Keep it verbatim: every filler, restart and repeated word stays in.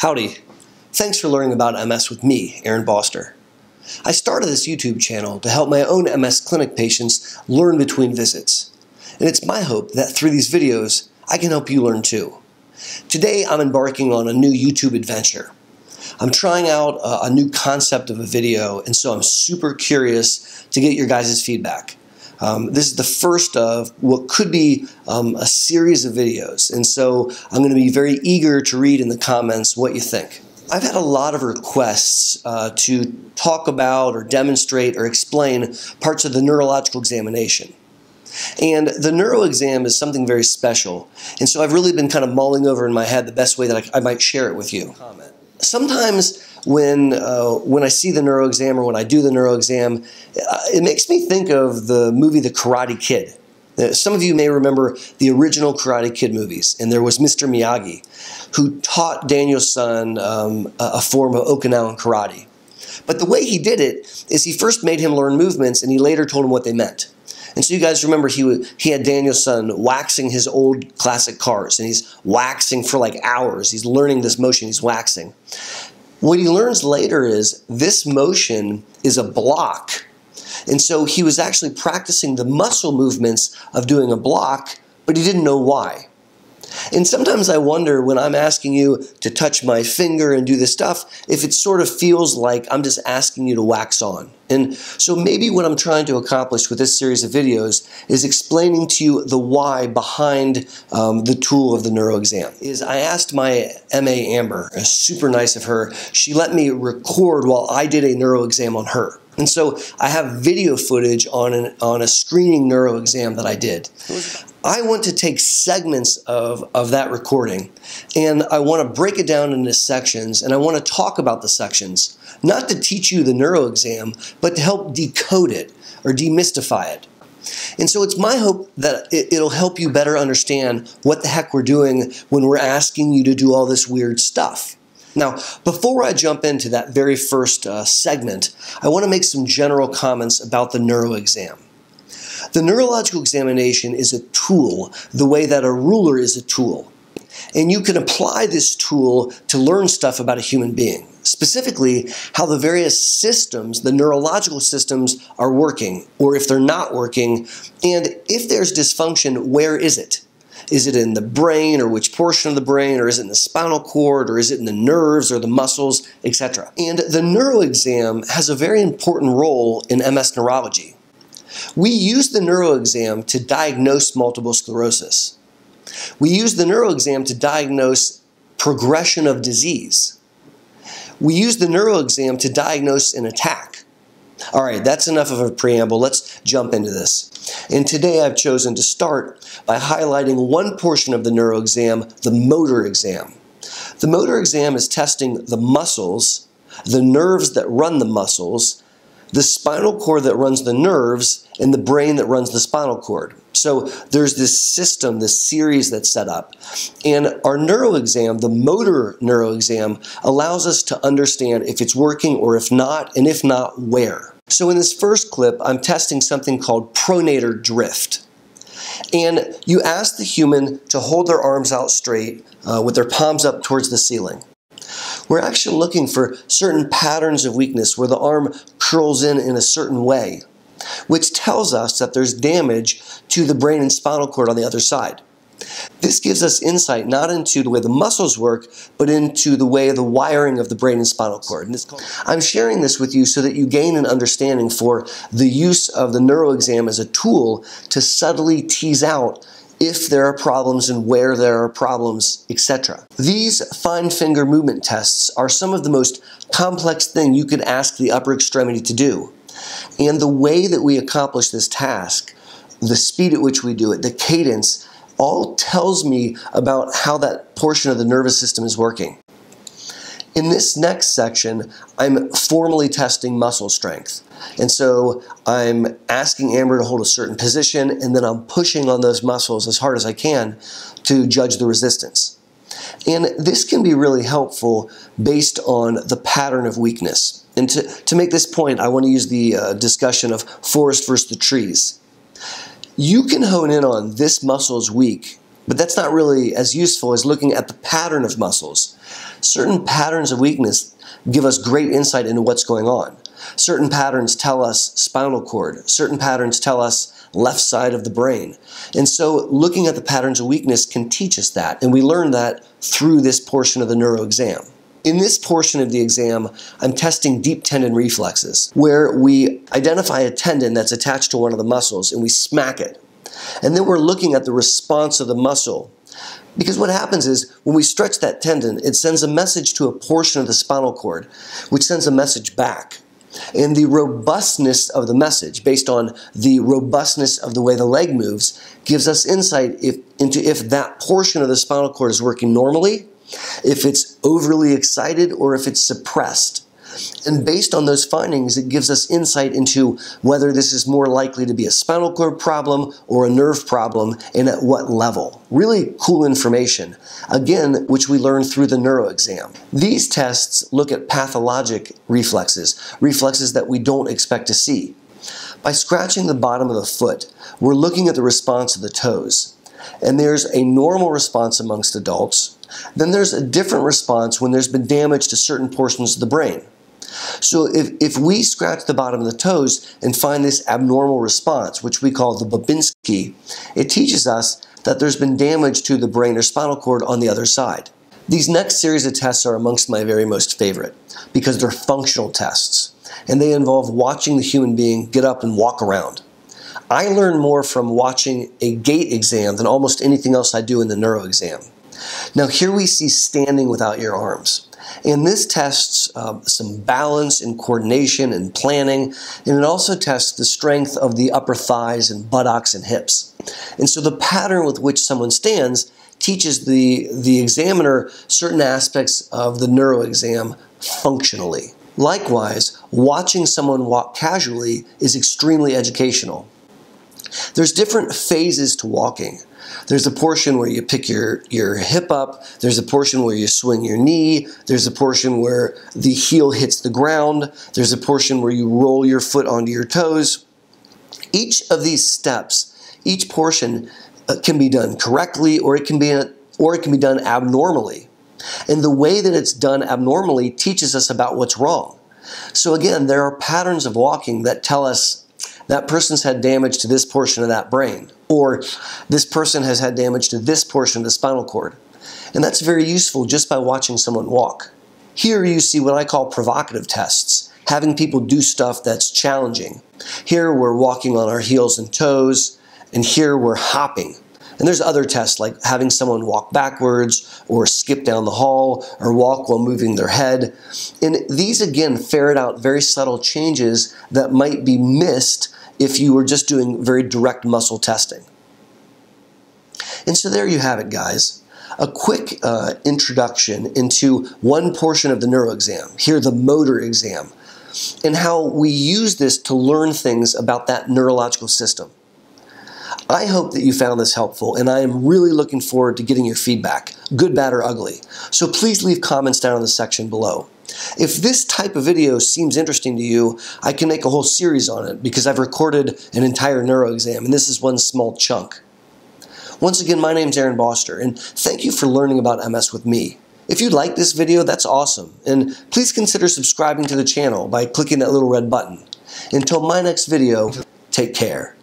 Howdy. Thanks for learning about M S with me, Aaron Boster. I started this YouTube channel to help my own M S clinic patients learn between visits. And it's my hope that through these videos, I can help you learn too. Today, I'm embarking on a new YouTube adventure. I'm trying out a, a new concept of a video, and so I'm super curious to get your guys' feedback. Um, this is the first of what could be um, a series of videos, and so I'm going to be very eager to read in the comments what you think. I've had a lot of requests uh, to talk about or demonstrate or explain parts of the neurological examination. And the neuro exam is something very special, and so I've really been kind of mulling over in my head the best way that I, I might share it with you. Sometimes when uh, when I see the neuro exam or when I do the neuro exam, it makes me think of the movie The Karate Kid. Some of you may remember the original Karate Kid movies, and there was Mister Miyagi, who taught Daniel-san um, a form of Okinawan karate. But the way he did it is he first made him learn movements, and he later told him what they meant. And so you guys remember he was, he had Daniel-san waxing his old classic cars, and he's waxing for like hours. He's learning this motion, he's waxing. What he learns later is this motion is a block. And so he was actually practicing the muscle movements of doing a block, but he didn't know why. And sometimes I wonder when I'm asking you to touch my finger and do this stuff, if it sort of feels like I'm just asking you to wax on. And so maybe what I'm trying to accomplish with this series of videos is explaining to you the why behind um, the tool of the neuro exam. Is I asked my M A Amber, super nice of her, she let me record while I did a neuro exam on her. And so I have video footage on, an, on a screening neuro exam that I did. I want to take segments of, of that recording, and I want to break it down into sections, and I want to talk about the sections, not to teach you the neuro exam, but to help decode it or demystify it. And so it's my hope that it, it'll help you better understand what the heck we're doing when we're asking you to do all this weird stuff. Now, before I jump into that very first uh, segment, I want to make some general comments about the neuro exam. The neurological examination is a tool the way that a ruler is a tool. And you can apply this tool to learn stuff about a human being, specifically how the various systems, the neurological systems, are working, or if they're not working, and if there's dysfunction, where is it? Is it in the brain, or which portion of the brain, or is it in the spinal cord, or is it in the nerves, or the muscles, et cetera? And the neuro exam has a very important role in M S neurology. We use the neuro exam to diagnose multiple sclerosis. We use the neuro exam to diagnose progression of disease. We use the neuro exam to diagnose an attack. All right, that's enough of a preamble. Let's jump into this. And today I've chosen to start by highlighting one portion of the neuro exam, the motor exam. The motor exam is testing the muscles, the nerves that run the muscles, the spinal cord that runs the nerves, and the brain that runs the spinal cord. So there's this system, this series that's set up. And our neuro exam, the motor neuro exam, allows us to understand if it's working or if not, and if not, where. So in this first clip, I'm testing something called pronator drift. And you ask the human to hold their arms out straight uh, with their palms up towards the ceiling. We're actually looking for certain patterns of weakness where the arm curls in in a certain way, which tells us that there's damage to the brain and spinal cord on the other side. This gives us insight not into the way the muscles work, but into the way the wiring of the brain and spinal cord. And it's called, I'm sharing this with you so that you gain an understanding for the use of the neuro exam as a tool to subtly tease out if there are problems and where there are problems, et cetera. These fine finger movement tests are some of the most complex thing you could ask the upper extremity to do. And the way that we accomplish this task, the speed at which we do it, the cadence, all tells me about how that portion of the nervous system is working. In this next section, I'm formally testing muscle strength. And so I'm asking Amber to hold a certain position, and then I'm pushing on those muscles as hard as I can to judge the resistance. And this can be really helpful based on the pattern of weakness. And to, to make this point, I want to use the uh, discussion of forest versus the trees. You can hone in on this muscle is weak, but that's not really as useful as looking at the pattern of muscles. Certain patterns of weakness give us great insight into what's going on. Certain patterns tell us spinal cord. Certain patterns tell us left side of the brain. And so looking at the patterns of weakness can teach us that, and we learn that through this portion of the neuro exam. In this portion of the exam, I'm testing deep tendon reflexes, where we identify a tendon that's attached to one of the muscles and we smack it. And then we're looking at the response of the muscle. Because what happens is, when we stretch that tendon, it sends a message to a portion of the spinal cord, which sends a message back. And the robustness of the message, based on the robustness of the way the leg moves, gives us insight if, into if that portion of the spinal cord is working normally, if it's overly excited, or if it's suppressed. And based on those findings, it gives us insight into whether this is more likely to be a spinal cord problem or a nerve problem, and at what level. Really cool information, again, which we learn through the neuro exam. These tests look at pathologic reflexes, reflexes that we don't expect to see. By scratching the bottom of the foot, we're looking at the response of the toes. And there's a normal response amongst adults. Then there's a different response when there's been damage to certain portions of the brain. So if, if we scratch the bottom of the toes and find this abnormal response, which we call the Babinski, it teaches us that there's been damage to the brain or spinal cord on the other side. These next series of tests are amongst my very most favorite, because they're functional tests, and they involve watching the human being get up and walk around. I learn more from watching a gait exam than almost anything else I do in the neuro exam. Now here we see standing without your arms. And this tests uh, some balance and coordination and planning, and it also tests the strength of the upper thighs and buttocks and hips. And so the pattern with which someone stands teaches the, the examiner certain aspects of the neuro exam functionally. Likewise, watching someone walk casually is extremely educational. There's different phases to walking. There's a portion where you pick your, your hip up, there's a portion where you swing your knee, there's a portion where the heel hits the ground, there's a portion where you roll your foot onto your toes. Each of these steps, each portion uh, can be done correctly, or it can be, or it can be done abnormally. And the way that it's done abnormally teaches us about what's wrong. So again, there are patterns of walking that tell us that person's had damage to this portion of that brain, or this person has had damage to this portion of the spinal cord. And that's very useful just by watching someone walk. Here you see what I call provocative tests, having people do stuff that's challenging. Here we're walking on our heels and toes, and here we're hopping. And there's other tests like having someone walk backwards, or skip down the hall, or walk while moving their head. And these again ferret out very subtle changes that might be missed if you were just doing very direct muscle testing. And so there you have it, guys. A quick uh, introduction into one portion of the neuro exam, here the motor exam, and how we use this to learn things about that neurological system. I hope that you found this helpful, and I am really looking forward to getting your feedback, good, bad, or ugly. So please leave comments down in the section below. If this type of video seems interesting to you, I can make a whole series on it, because I've recorded an entire neuro exam, and this is one small chunk. Once again, my name's Aaron Boster, and thank you for learning about M S with me. If you like this video, that's awesome, and please consider subscribing to the channel by clicking that little red button. Until my next video, take care.